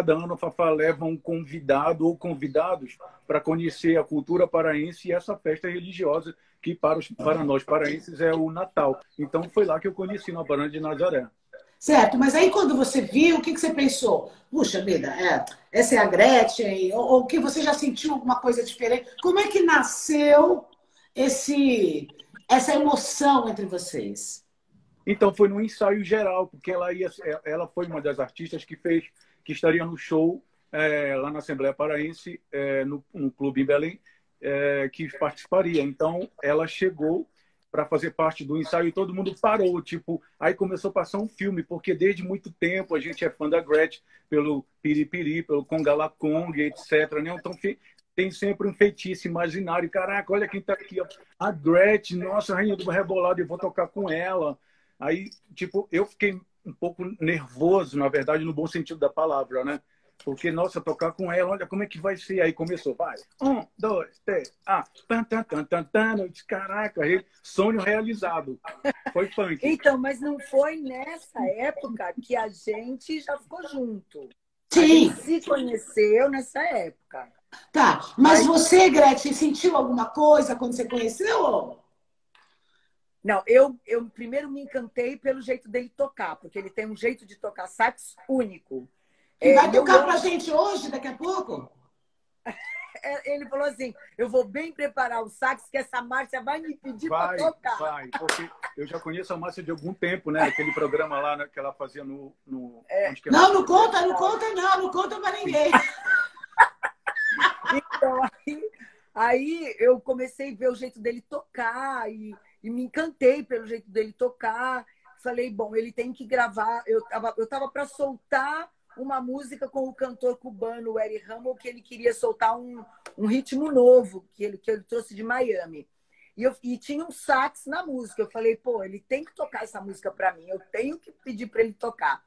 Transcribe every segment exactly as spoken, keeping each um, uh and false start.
cada ano o Fafá leva um convidado ou convidados para conhecer a cultura paraense e essa festa religiosa que para, os, para nós paraenses é o Natal. Então foi lá que eu conheci, na Agrada de Nazaré. Certo, mas aí quando você viu, o que, que você pensou? Puxa vida, é, essa é a Gretchen, ou, ou que você já sentiu alguma coisa diferente? Como é que nasceu esse, essa emoção entre vocês? Então foi no ensaio geral, porque ela, ia, ela foi uma das artistas que fez, que estaria no show é, lá na Assembleia Paraense, é, no, no clube em Belém, é, que participaria. Então ela chegou para fazer parte do ensaio e todo mundo parou, tipo, aí começou a passar um filme, porque desde muito tempo a gente é fã da Gretchen, pelo Piripiri, pelo Conga Laconga, etcétera. Né? Então tem sempre um feitiço imaginário, caraca, olha quem tá aqui, ó. A Gretchen, nossa, rainha do rebolado, eu vou tocar com ela. Aí, tipo, eu fiquei um pouco nervoso, na verdade, no bom sentido da palavra, né? Porque, nossa, tocar com ela, olha como é que vai ser. Aí começou, vai. Um, dois, três, ah. Tan, tan, tan, tan, tan. Eu disse, caraca, sonho realizado. Foi funk. Então, mas não foi nessa época que a gente já ficou junto. Sim. A gente se conheceu nessa época. Tá, mas, mas... você, Gretchen, sentiu alguma coisa quando você conheceu? Não, eu, eu primeiro me encantei pelo jeito dele tocar, porque ele tem um jeito de tocar sax único. É, vai tocar eu... pra gente hoje, daqui a pouco? Ele falou assim, eu vou bem preparar o sax, que essa Márcia vai me pedir vai, pra tocar. Vai, porque eu já conheço a Márcia de algum tempo, né? Aquele programa lá, né, que ela fazia no... no... É. Onde que ela... Não, não conta, não conta não, não conta pra ninguém. Então, aí, aí eu comecei a ver o jeito dele tocar e... E me encantei pelo jeito dele tocar. Falei, bom, ele tem que gravar. Eu tava, eu tava para soltar uma música com o cantor cubano, o Eddie Hummel, que ele queria soltar um, um ritmo novo que ele, que ele trouxe de Miami. E, eu, e tinha um sax na música. Eu falei, pô, ele tem que tocar essa música para mim. Eu tenho que pedir para ele tocar.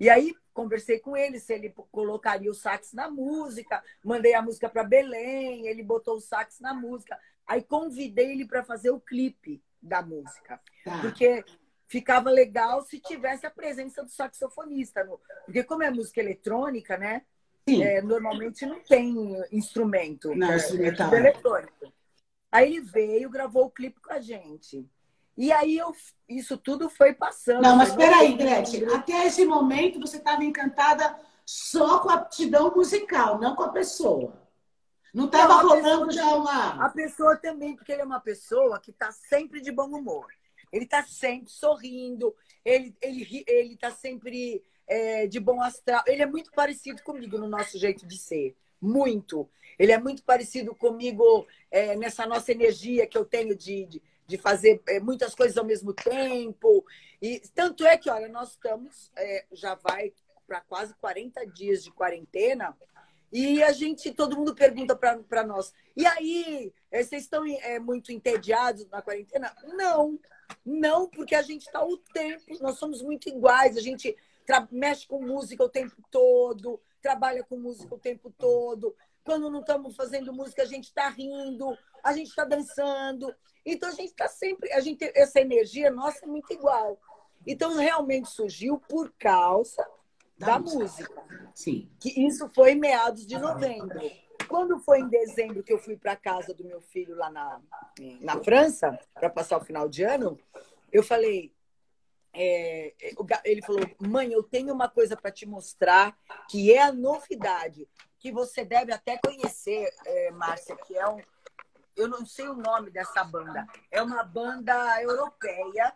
E aí conversei com ele se ele colocaria o sax na música. Mandei a música para Belém. Ele botou o sax na música. Aí convidei ele para fazer o clipe da música, tá. Porque ficava legal se tivesse a presença do saxofonista, no... porque como é música eletrônica, né? Sim. É, normalmente não tem instrumento, não, é, instrumento eletrônico. Aí ele veio, gravou o clipe com a gente. E aí eu, isso tudo foi passando. Não, mas espera aí, Gretchen, até esse momento você estava encantada só com a aptidão musical, não com a pessoa. Não estava rolando já uma... A pessoa também, porque ele é uma pessoa que está sempre de bom humor. Ele está sempre sorrindo, ele está ele, ele tá sempre é, de bom astral. Ele é muito parecido comigo no nosso jeito de ser. Muito. Ele é muito parecido comigo é, nessa nossa energia que eu tenho de, de, de fazer é, muitas coisas ao mesmo tempo. E tanto é que, olha, nós estamos... É, já vai para quase quarenta dias de quarentena... E a gente, todo mundo pergunta para nós, e aí, vocês estão é, muito entediados na quarentena? Não, não, porque a gente está o tempo, nós somos muito iguais, a gente mexe com música o tempo todo, trabalha com música o tempo todo, quando não estamos fazendo música, a gente está rindo, a gente está dançando, então a gente está sempre, a gente, essa energia nossa é muito igual. Então, realmente surgiu por causa... Da, da música. música. Sim. Que isso foi em meados de novembro. Quando foi em dezembro que eu fui para casa do meu filho lá na, na França, para passar o final de ano, eu falei... É, ele falou, mãe, eu tenho uma coisa para te mostrar, que é a novidade, que você deve até conhecer, é, Márcia, que é um... Eu não sei o nome dessa banda. É uma banda europeia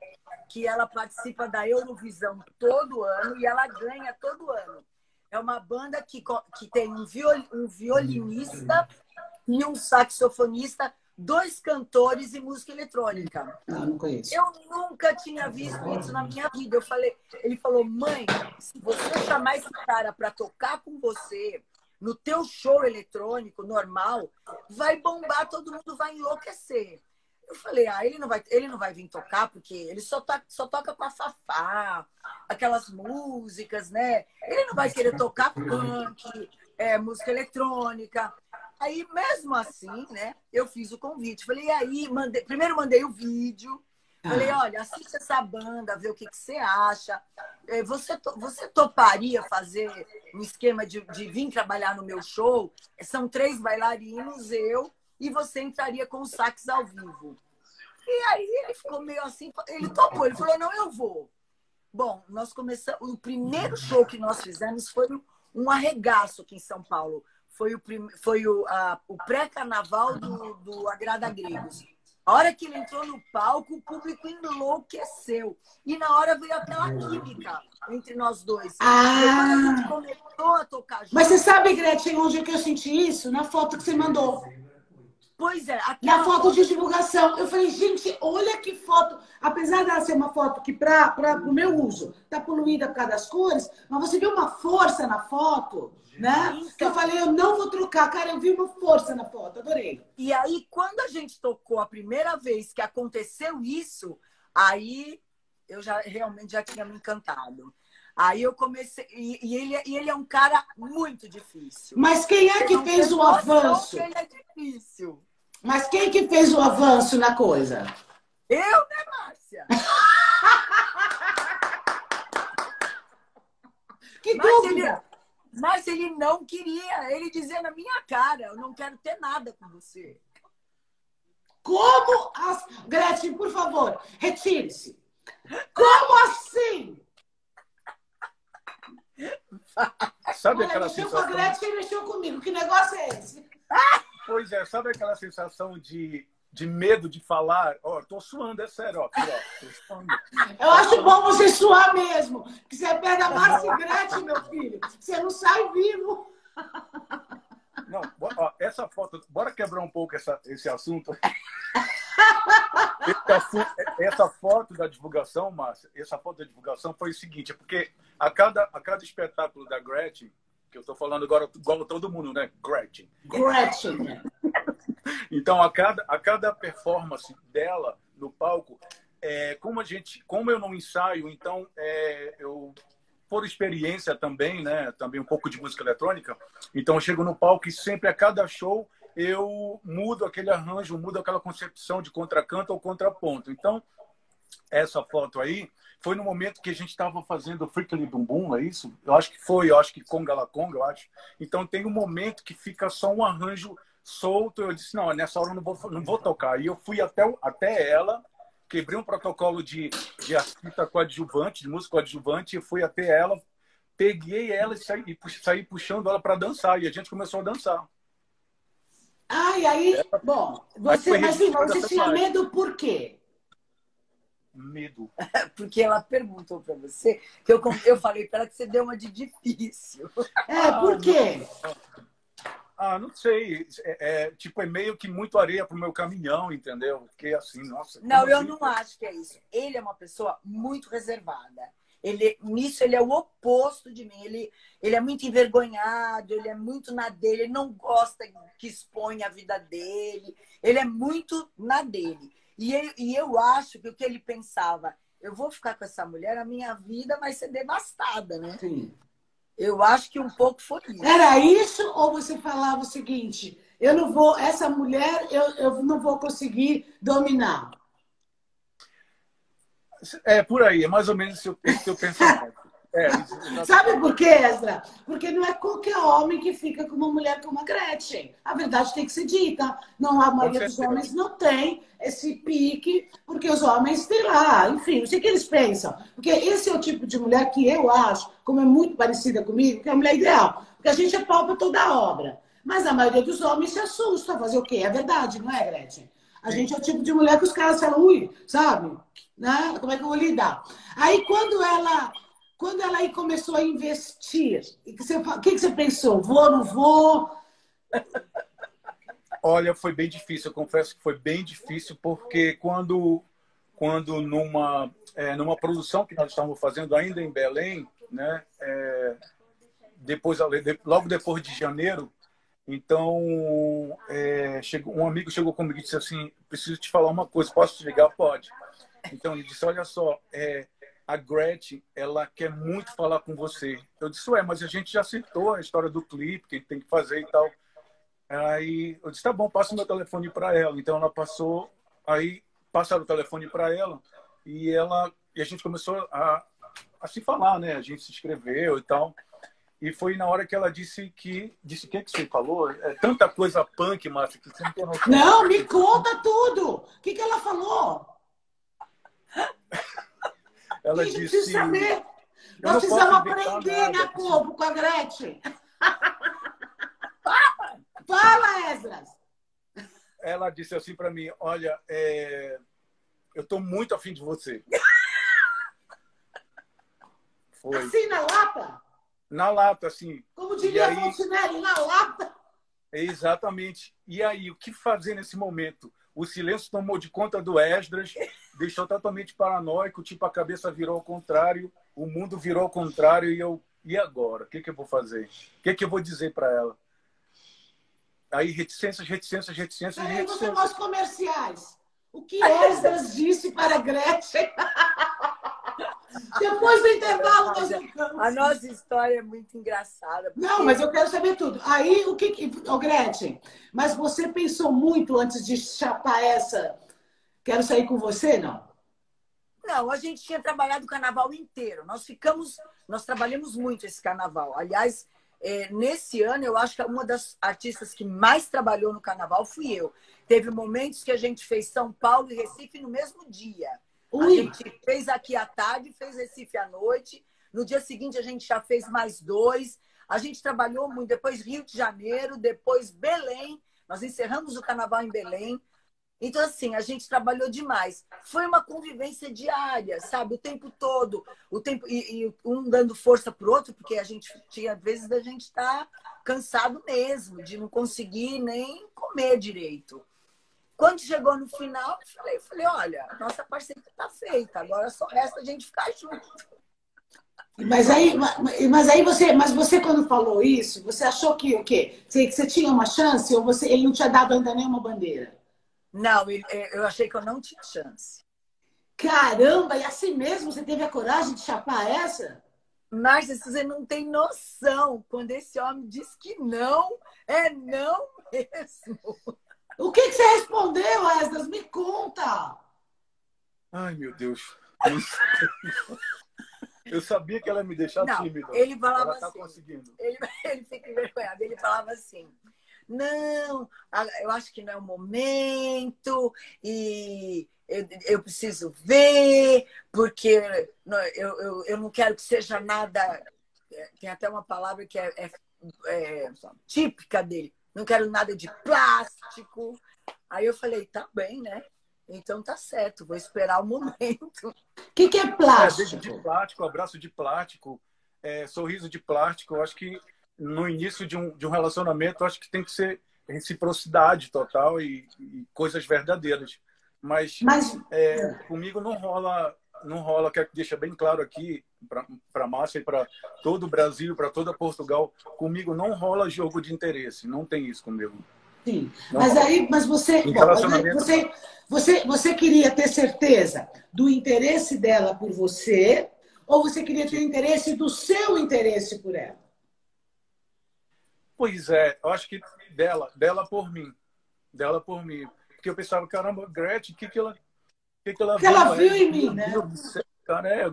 que ela participa da Eurovisão todo ano e ela ganha todo ano. É uma banda que, que tem um, viol, um violinista e um saxofonista, dois cantores e música eletrônica. Ah, não conheço. Eu nunca tinha visto isso na minha vida. Eu falei, ele falou, mãe, se você chamar esse cara para tocar com você... no teu show eletrônico normal, vai bombar, todo mundo vai enlouquecer. Eu falei, ah, ele não vai, ele não vai vir tocar, porque ele só toca, só toca com a Fafá, aquelas músicas, né? Ele não vai querer tocar punk, é, música eletrônica. Aí, mesmo assim, né, eu fiz o convite. Falei, e aí, mandei, primeiro mandei o vídeo, Falei, olha, assiste essa banda, vê o que, que você acha. Você, você toparia fazer um esquema de, de vir trabalhar no meu show? São três bailarinos, eu, e você entraria com os sax ao vivo. E aí ele ficou meio assim, ele topou, ele falou, não, eu vou. Bom, nós começamos, o primeiro show que nós fizemos foi um arregaço aqui em São Paulo. Foi o, prim, foi o, a, o pré-carnaval do, do Agrada Gregos. A hora que ele entrou no palco, o público enlouqueceu. E na hora veio aquela química entre nós dois. Ah, a gente começou a tocar junto. Mas você sabe, Gretchen, onde é que eu senti isso? Na foto que você mandou. Pois é. Na foto, foto de divulgação. Eu falei, gente, olha que foto. Apesar dela ser uma foto que, para o meu uso, está poluída por causa das cores, mas você viu uma força na foto, né? Então, eu falei, eu não vou trocar, cara, eu vi uma força na foto, adorei. E aí, quando a gente tocou a primeira vez que aconteceu isso, aí eu já realmente já tinha me encantado. Aí eu comecei, e, e, ele, e ele é um cara muito difícil. Mas quem é que eu fez o avanço? Que ele é difícil. Mas quem que fez o avanço na coisa? Eu, né, Márcia? Que dúvida! Mas ele não queria. Ele dizia na minha cara, eu não quero ter nada com você. Como assim? Gretchen, por favor, retire-se. Como assim? Sabe aquela sensação... Mexeu com a Gretchen e mexeu comigo. Que negócio é esse? Pois é, sabe aquela sensação de... de medo de falar, ó, oh, tô suando, é sério, ó. Tô suando. Eu acho bom você suar mesmo, que você perde a Márcia e Gretchen, meu filho. Você não sai vivo. Não, ó, essa foto, bora quebrar um pouco essa, esse assunto. Esse assunto. Essa foto da divulgação, Márcia, essa foto da divulgação foi o seguinte, porque a cada, a cada espetáculo da Gretchen, que eu tô falando agora igual todo mundo, né? Gretchen. Gretchen. Então, a cada, a cada performance dela no palco, é, como, a gente, como eu não ensaio, então, é, eu, por experiência também, né, também um pouco de música eletrônica, então eu chego no palco e sempre a cada show eu mudo aquele arranjo, mudo aquela concepção de contracanto ou contraponto. Então, essa foto aí foi no momento que a gente estava fazendo Freaky Bumbum, é isso? Eu acho que foi, eu acho que Conga Laconga, eu acho. Então, tem um momento que fica só um arranjo solto, eu disse, não, nessa hora eu não vou, não vou tocar. E eu fui até, até ela, quebrei um protocolo de, de artista coadjuvante, de música coadjuvante, e fui até ela, peguei ela e saí, e puxei, saí puxando ela para dançar. E a gente começou a dançar. Ai, aí, ela, bom, você, mas você tinha medo por quê? Medo. Porque ela perguntou para você, que eu, eu falei para ela que você deu uma de difícil. É, por quê? Ah, não sei. É, é, tipo, é meio que muito areia pro meu caminhão, entendeu? Porque assim, nossa... Não, eu assim? não acho que é isso. Ele é uma pessoa muito reservada. Ele, nisso, ele é o oposto de mim. Ele, ele é muito envergonhado, ele é muito na dele, ele não gosta que exponha a vida dele. Ele é muito na dele. E, ele, e eu acho que o que ele pensava, eu vou ficar com essa mulher, a minha vida vai ser devastada, né? Sim. Eu acho que um pouco foi isso. Era isso ou você falava o seguinte, eu não vou, essa mulher eu, eu não vou conseguir dominar? É, por aí, é mais ou menos o que eu pensava. É, sabe por quê, Esdra? Porque não é qualquer homem que fica com uma mulher como a Gretchen. A verdade tem que ser dita. Não, a maioria dos homens não tem esse pique, porque os homens têm lá, enfim, não sei o que eles pensam. Porque esse é o tipo de mulher que eu acho, como é muito parecida comigo, que é a mulher ideal. Porque a gente é pau pra toda a obra. Mas a maioria dos homens se assusta. Fazer o quê? É verdade, não é, Gretchen? A gente é o tipo de mulher que os caras falam, ui, sabe? Né? Como é que eu vou lidar? Aí quando ela... Quando ela aí começou a investir, o que, que, que você pensou? Vou, não vou? Olha, foi bem difícil. Eu confesso que foi bem difícil, porque quando, quando numa, é, numa produção que nós estávamos fazendo ainda em Belém, né, é, depois, logo depois de janeiro, então é, chegou, um amigo chegou comigo e disse assim, preciso te falar uma coisa, posso te ligar? Pode. Então ele disse, olha só... É, a Gretchen, ela quer muito falar com você. Eu disse, ué, mas a gente já citou a história do clipe, que a gente tem que fazer e tal. Aí eu disse, tá bom, passa o meu telefone para ela. Então ela passou, aí passaram o telefone para ela e ela e a gente começou a, a se falar, né? A gente se inscreveu e tal. E foi na hora que ela disse que... Disse o que que você falou? É tanta coisa punk, Márcia, que você não tem noção. Não, me conta tudo! O que que ela falou? Ela disse... Preciso saber. Nós precisamos aprender, nada, né, povo, com a Gretchen. Fala, Esdras! Ela disse assim para mim, olha, é... eu estou muito afim de você. Foi. Assim, na lata? Na lata, assim. Como diria aí... Fontinelli, na lata. Exatamente. E aí, o que fazer nesse momento? O silêncio tomou de conta do Esdras, deixou totalmente paranoico, tipo, a cabeça virou ao contrário, o mundo virou ao contrário, e eu, e agora? O que que eu vou fazer? O que que eu vou dizer para ela? Aí, reticências, reticências, reticências... Aí, reticências. Você mostra comerciais. O que Esdras disse para Gretchen... Depois do intervalo, nós ficamos. A nossa história é muito engraçada. Porque... Não, mas eu quero saber tudo. Aí, o que que... Oh, Gretchen, mas você pensou muito antes de chapar essa... Quero sair com você, não? Não, a gente tinha trabalhado o carnaval inteiro. Nós ficamos... Nós trabalhamos muito esse carnaval. Aliás, é, nesse ano, eu acho que uma das artistas que mais trabalhou no carnaval fui eu. Teve momentos que a gente fez São Paulo e Recife no mesmo dia. Ui. A gente fez aqui à tarde, fez Recife à noite. No dia seguinte, a gente já fez mais dois. A gente trabalhou muito. Depois Rio de Janeiro, depois Belém. Nós encerramos o carnaval em Belém. Então, assim, a gente trabalhou demais. Foi uma convivência diária, sabe? O tempo todo. O tempo... E, e um dando força para o outro, porque a gente tinha vezes da gente estar cansado mesmo, de não conseguir nem comer direito. Quando chegou no final, eu falei, eu falei, olha, nossa parceria está feita, agora só resta a gente ficar junto. Mas aí, mas aí você, mas você quando falou isso, você achou que o quê? Que você tinha uma chance ou você, ele não tinha dado ainda nenhuma bandeira? Não, eu, eu achei que eu não tinha chance. Caramba, e assim mesmo você teve a coragem de chapar essa? Márcia, você não tem noção. Quando esse homem diz que não, é não mesmo. O que que você respondeu, Esdras? Me conta! Ai, meu Deus. Eu sabia que ela ia me deixar não, tímida. Ele falava ela tá assim. Conseguindo. Ele, ele fica envergonhado. Ele falava assim, não, eu acho que não é o momento, e eu, eu preciso ver, porque eu, eu, eu não quero que seja nada... Tem até uma palavra que é, é, é típica dele. Não quero nada de plástico. Aí eu falei, tá bem, né? Então tá certo, vou esperar o momento. O que que é plástico? É, beijo de plástico, abraço de plástico, é, sorriso de plástico. Eu acho que no início de um, de um relacionamento, eu acho que tem que ser reciprocidade total e, e coisas verdadeiras. Mas, Mas... É, comigo não rola, não rola, quero deixar bem claro aqui, para a Márcia e para todo o Brasil, para toda Portugal, comigo não rola jogo de interesse, não tem isso comigo. Sim, não mas rola. Aí, mas você, bom, relacionamento... você, você, você queria ter certeza do interesse dela por você ou você queria ter interesse do seu interesse por ela? Pois é, eu acho que dela, dela por mim, dela por mim, porque eu pensava, caramba, Gretchen, o que que ela, que que ela, que viu, ela viu em mim, né? Cara, é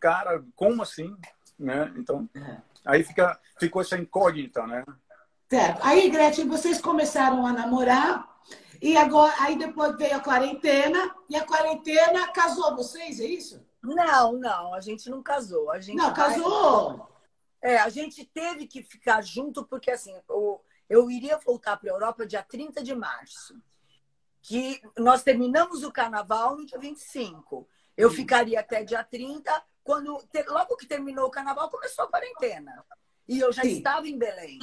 Cara, como assim? Né? Então, é. Aí fica, ficou essa incógnita, né? Certo. Aí, Gretchen, vocês começaram a namorar e agora, aí depois veio a quarentena e a quarentena casou vocês, é isso? Não, não, a gente não casou. A gente não, vai... casou! É, a gente teve que ficar junto porque, assim, eu, eu iria voltar para a Europa dia trinta de março, que nós terminamos o carnaval no dia vinte e cinco. Eu Sim. ficaria até dia trinta... Quando, logo que terminou o carnaval, começou a quarentena. E eu já Sim. estava em Belém.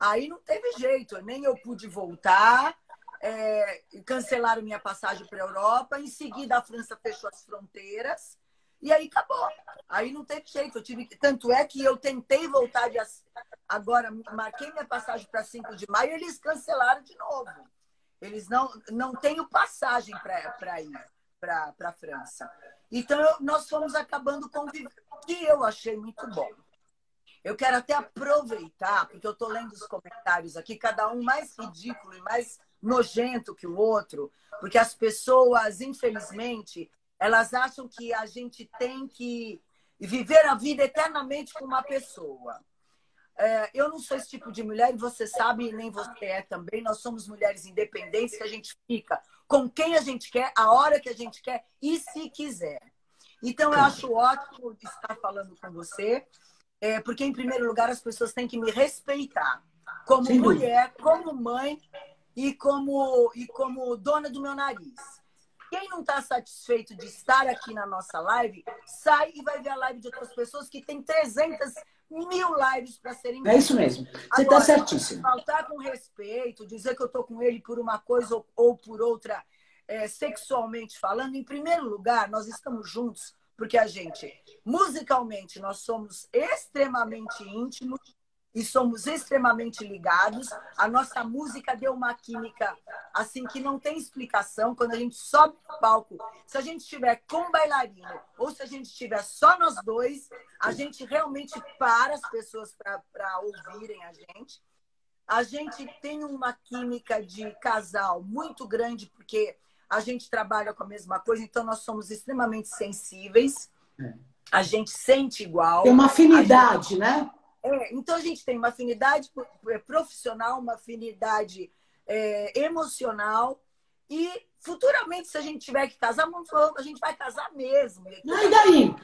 Aí não teve jeito, nem eu pude voltar. É, cancelaram minha passagem para a Europa. Em seguida, a França fechou as fronteiras. E aí acabou. Aí não teve jeito. Eu tive que... Tanto é que eu tentei voltar. De... Agora, marquei minha passagem para cinco de maio e eles cancelaram de novo. Eles não, não têm passagem para ir para a França. Então, eu, nós fomos acabando convivendo, que eu achei muito bom. Eu quero até aproveitar, porque eu estou lendo os comentários aqui, cada um mais ridículo e mais nojento que o outro, porque as pessoas, infelizmente, elas acham que a gente tem que viver a vida eternamente com uma pessoa. É, eu não sou esse tipo de mulher, e você sabe, nem você é também. Nós somos mulheres independentes, que a gente fica com quem a gente quer, a hora que a gente quer e se quiser. Então, eu acho ótimo estar falando com você, é, porque, em primeiro lugar, as pessoas têm que me respeitar como Sim. mulher, como mãe e como, e como dona do meu nariz. Quem não está satisfeito de estar aqui na nossa live, sai e vai ver a live de outras pessoas que tem trezentas mil lives para serem vistas. É isso mesmo. Você está certíssimo. Faltar com respeito, dizer que eu estou com ele por uma coisa ou, ou por outra, é, sexualmente falando. Em primeiro lugar, nós estamos juntos porque a gente, musicalmente, nós somos extremamente íntimos e somos extremamente ligados. A nossa música deu uma química assim que não tem explicação. Quando a gente sobe no palco, se a gente estiver com bailarino ou se a gente estiver só nós dois, a gente realmente para as pessoas para ouvirem a gente. A gente tem uma química de casal muito grande, porque a gente trabalha com a mesma coisa, então nós somos extremamente sensíveis, a gente sente igual. Tem uma afinidade, gente... né? É, então, a gente tem uma afinidade profissional, uma afinidade é, emocional. E, futuramente, se a gente tiver que casar, a gente vai casar mesmo. Não, e daí?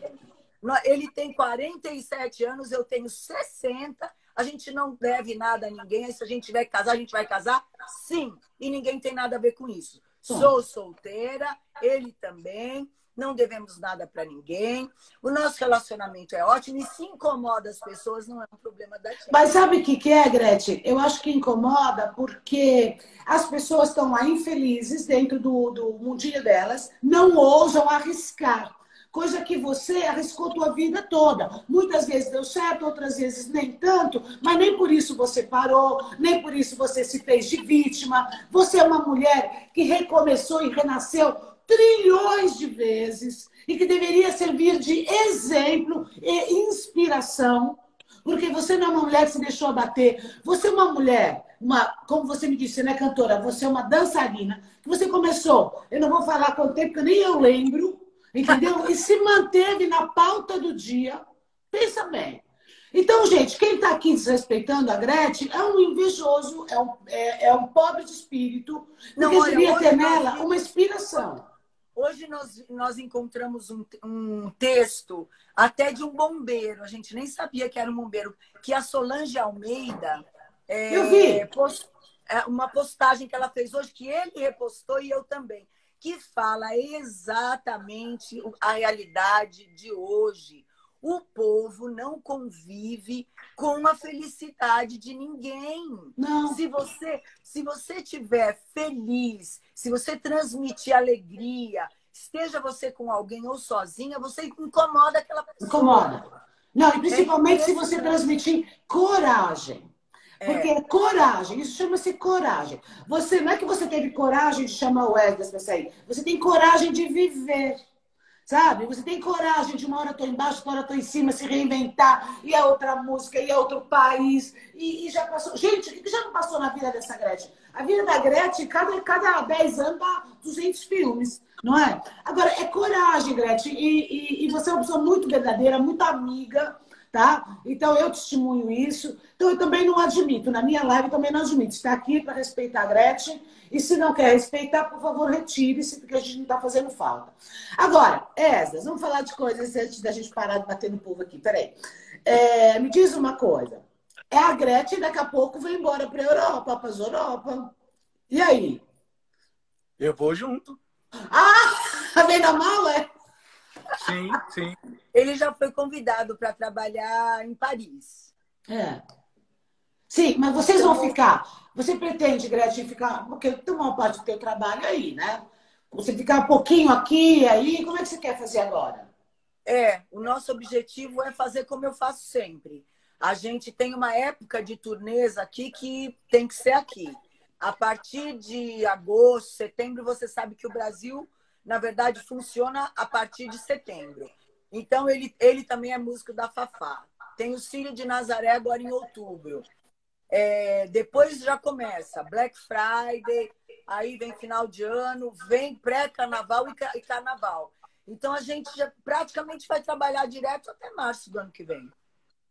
Ele tem quarenta e sete anos, eu tenho sessenta. A gente não deve nada a ninguém. Se a gente tiver que casar, a gente vai casar, sim. E ninguém tem nada a ver com isso. Sim. Sou solteira, ele também. Não devemos nada para ninguém. O nosso relacionamento é ótimo e se incomoda as pessoas, não é um problema da gente. Mas sabe o que, que é, Gretchen? Eu acho que incomoda porque as pessoas estão lá infelizes dentro do, do mundinho delas, não ousam arriscar. Coisa que você arriscou tua vida toda. Muitas vezes deu certo, outras vezes nem tanto, mas nem por isso você parou, nem por isso você se fez de vítima. Você é uma mulher que recomeçou e renasceu trilhões de vezes e que deveria servir de exemplo e inspiração, porque você não é uma mulher que se deixou abater. Você é uma mulher, uma, como você me disse, você não é cantora, você é uma dançarina, que você começou, eu não vou falar quanto tempo, porque nem eu lembro, entendeu? E se manteve na pauta do dia. Pensa bem. Então, gente, quem está aqui desrespeitando a Gretchen é um invejoso, é um, é, é um pobre de espírito, não, porque deveria ter nela uma inspiração. Hoje nós, nós encontramos um, um texto até de um bombeiro, a gente nem sabia que era um bombeiro, que a Solange Almeida é, eu vi. Post, é, uma postagem que ela fez hoje, que ele repostou e eu também, que fala exatamente a realidade de hoje. O povo não convive com a felicidade de ninguém. Não. Se você, se você estiver feliz, se você transmitir alegria, esteja você com alguém ou sozinha, você incomoda aquela pessoa. Incomoda. Não, e principalmente é se você transmitir coragem. Porque é coragem, isso chama-se coragem. Você, não é que você teve coragem de chamar o Esdras para sair. Você tem coragem de viver. Sabe? Você tem coragem de uma hora eu tô embaixo, outra hora eu tô em cima, se reinventar, e é outra música, e é outro país, e, e já passou... Gente, o que já não passou na vida dessa Gretchen? A vida da Gretchen, cada, cada dez anos dá duzentos filmes, não é? Agora, é coragem, Gretchen, e, e, e você é uma pessoa muito verdadeira, muito amiga, tá? Então, eu testemunho isso. Então, eu também não admito, na minha live, eu também não admito. Está aqui para respeitar a Gretchen, e se não quer respeitar, por favor, retire-se, porque a gente não está fazendo falta. Agora, Esdras, vamos falar de coisas antes da gente parar de bater no povo aqui. Peraí. É, me diz uma coisa. É a Gretchen, daqui a pouco, vai embora para a Europa, para as Europa. E aí? Eu vou junto. Ah! Vem da mala, é? Sim, sim. Ele já foi convidado para trabalhar em Paris. É. Sim, mas vocês vão ficar... Você pretende, Gretchen, ficar... Porque tem uma parte do teu trabalho aí, né? Você ficar um pouquinho aqui, aí... Como é que você quer fazer agora? É, o nosso objetivo é fazer como eu faço sempre. A gente tem uma época de turnês aqui que tem que ser aqui. A partir de agosto, setembro, você sabe que o Brasil, na verdade, funciona a partir de setembro. Então, ele, ele também é músico da Fafá. Tem o Círio de Nazaré agora em outubro. É, depois já começa Black Friday, aí vem final de ano, vem pré-carnaval e carnaval. Então, a gente já praticamente vai trabalhar direto até março do ano que vem.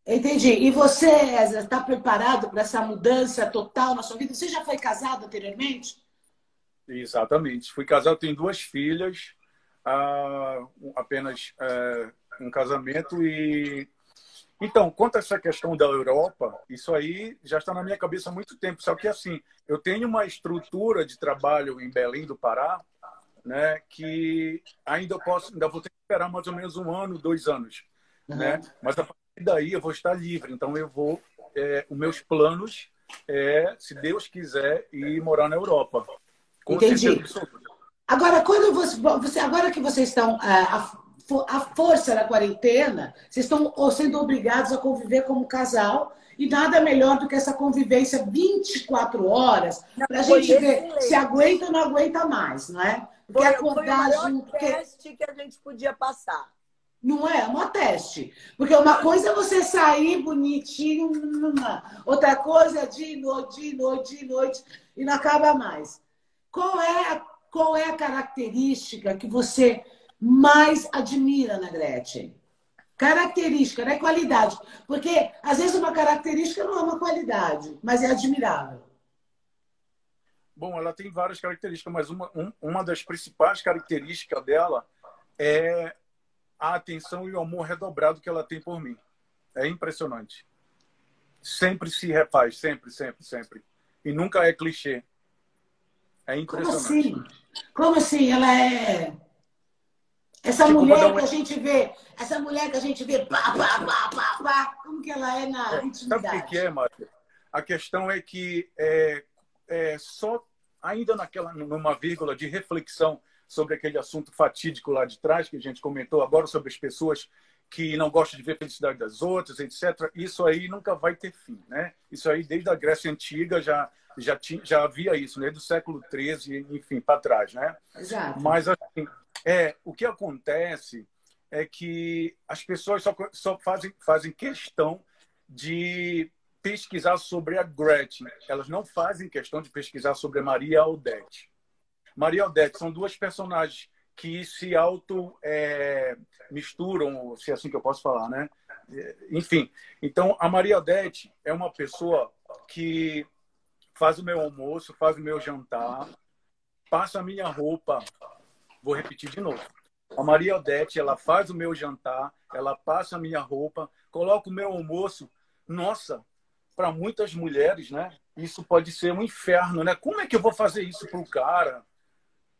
Entendi. E você, Esdras, está preparado para essa mudança total na sua vida? Você já foi casado anteriormente? Exatamente. Fui casado, tenho duas filhas, ah, apenas ah, um casamento. E então, quanto a essa questão da Europa, isso aí já está na minha cabeça há muito tempo. Só que, assim, eu tenho uma estrutura de trabalho em Belém do Pará, né, que ainda eu posso, ainda vou ter que esperar mais ou menos um ano, dois anos. Uhum. Né? Mas a E daí eu vou estar livre, então eu vou. É, os meus planos é, se Deus quiser, ir morar na Europa. Com Entendi. Agora, quando você, você, agora que vocês estão à, à força da quarentena, vocês estão sendo obrigados a conviver como casal e nada melhor do que essa convivência vinte e quatro horas para a gente ver excelente. Se aguenta ou não aguenta mais, não é? Porque foi, foi o maior teste que a gente podia passar. Não é? É um teste. Porque uma coisa é você sair bonitinho, outra coisa é de noite, de noite, de noite, e não acaba mais. Qual é a, qual é a característica que você mais admira na Gretchen? Característica, não é qualidade. Porque, às vezes, uma característica não é uma qualidade, mas é admirável. Bom, ela tem várias características, mas uma, um, uma das principais características dela é a atenção e o amor redobrado que ela tem por mim. É impressionante. Sempre se refaz, sempre, sempre, sempre. E nunca é clichê. É impressionante. Como assim? Como assim? Ela é... Essa tipo, mulher uma... que a gente vê, essa mulher que a gente vê, pá, pá, pá, pá, pá, como que ela é na é, intimidade? Sabe o que é, Márcia? A questão é que é, é só ainda naquela, numa vírgula de reflexão sobre aquele assunto fatídico lá de trás, que a gente comentou agora, sobre as pessoas que não gostam de ver a felicidade das outras, etcétera. Isso aí nunca vai ter fim, né? Isso aí, desde a Grécia Antiga, já, já, tinha, já havia isso, né? Do século treze, enfim, para trás, né? Exato. Mas, assim, é, o que acontece é que as pessoas só, só fazem, fazem questão de pesquisar sobre a Gretchen. Elas não fazem questão de pesquisar sobre a Maria Odete. Maria Odete, são duas personagens que se auto-misturam, é, se é assim que eu posso falar, né? Enfim, então a Maria Odete é uma pessoa que faz o meu almoço, faz o meu jantar, passa a minha roupa. Vou repetir de novo. A Maria Odete, ela faz o meu jantar, ela passa a minha roupa, coloca o meu almoço. Nossa, para muitas mulheres, né? Isso pode ser um inferno, né? Como é que eu vou fazer isso para o cara?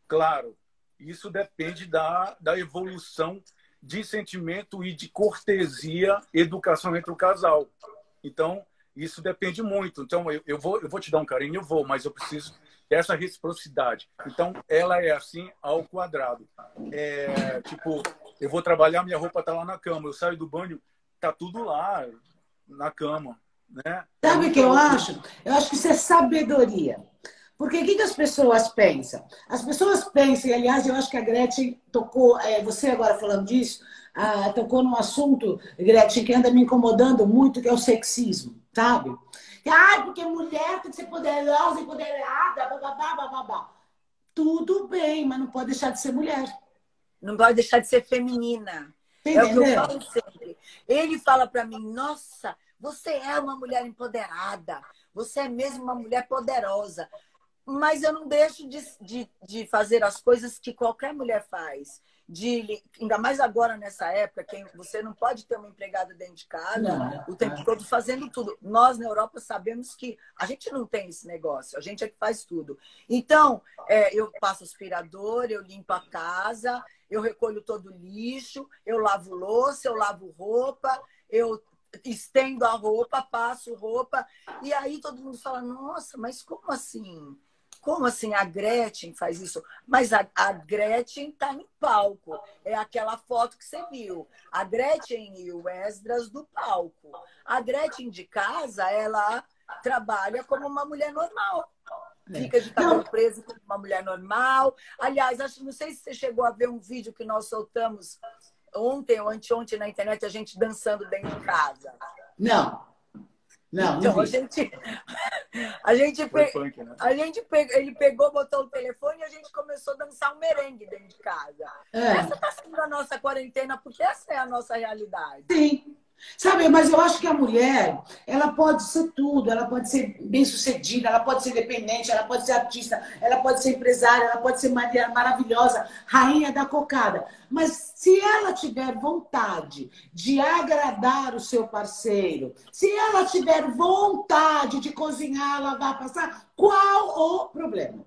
Claro, isso depende da, da evolução de sentimento e de cortesia, educação entre o casal. Então, isso depende muito. Então, eu, eu, vou, eu vou te dar um carinho, eu vou, mas eu preciso dessa reciprocidade. Então, ela é assim ao quadrado. É, tipo, eu vou trabalhar, minha roupa está lá na cama, eu saio do banho, está tudo lá na cama, né? Sabe o que eu acho? Eu acho que isso é sabedoria. Porque o que, que as pessoas pensam? As pessoas pensam, e aliás, eu acho que a Gretchen tocou, é, você agora falando disso, ah, tocou num assunto, Gretchen, que anda me incomodando muito, que é o sexismo, sabe? Ah, porque mulher tem que ser poderosa, empoderada, bababá, bababá. Tudo bem, mas não pode deixar de ser mulher. Não pode deixar de ser feminina. Entendeu? É o que eu falo sempre. Ele fala pra mim, nossa, você é uma mulher empoderada, você é mesmo uma mulher poderosa. Mas eu não deixo de, de, de fazer as coisas que qualquer mulher faz. De, ainda mais agora, nessa época, que você não pode ter uma empregada dentro de casa não, o tempo não. todo fazendo tudo. Nós, na Europa, sabemos que a gente não tem esse negócio. A gente é que faz tudo. Então, é, eu passo aspirador, eu limpo a casa, eu recolho todo o lixo, eu lavo louça, eu lavo roupa, eu... estendo a roupa, passo roupa. E aí todo mundo fala, nossa, mas como assim? Como assim a Gretchen faz isso? Mas a, a Gretchen tá no palco. É aquela foto que você viu. A Gretchen e o Esdras do palco. A Gretchen de casa, ela trabalha como uma mulher normal. Fica de cabelo preso como uma mulher normal. Aliás, acho, não sei se você chegou a ver um vídeo que nós soltamos ontem ou anteontem na internet, a gente dançando dentro de casa. Não. Não, então, não a gente A gente, pe... funk, né? a gente pe... Ele pegou, botou o telefone e a gente começou a dançar um merengue dentro de casa. É. Essa está sendo a nossa quarentena, porque essa é a nossa realidade. Sim. Sabe, mas eu acho que a mulher, ela pode ser tudo. Ela pode ser bem-sucedida, ela pode ser independente, ela pode ser artista, ela pode ser empresária, ela pode ser maravilhosa, rainha da cocada. Mas se ela tiver vontade de agradar o seu parceiro, se ela tiver vontade de cozinhar, lavar, passar, qual o problema?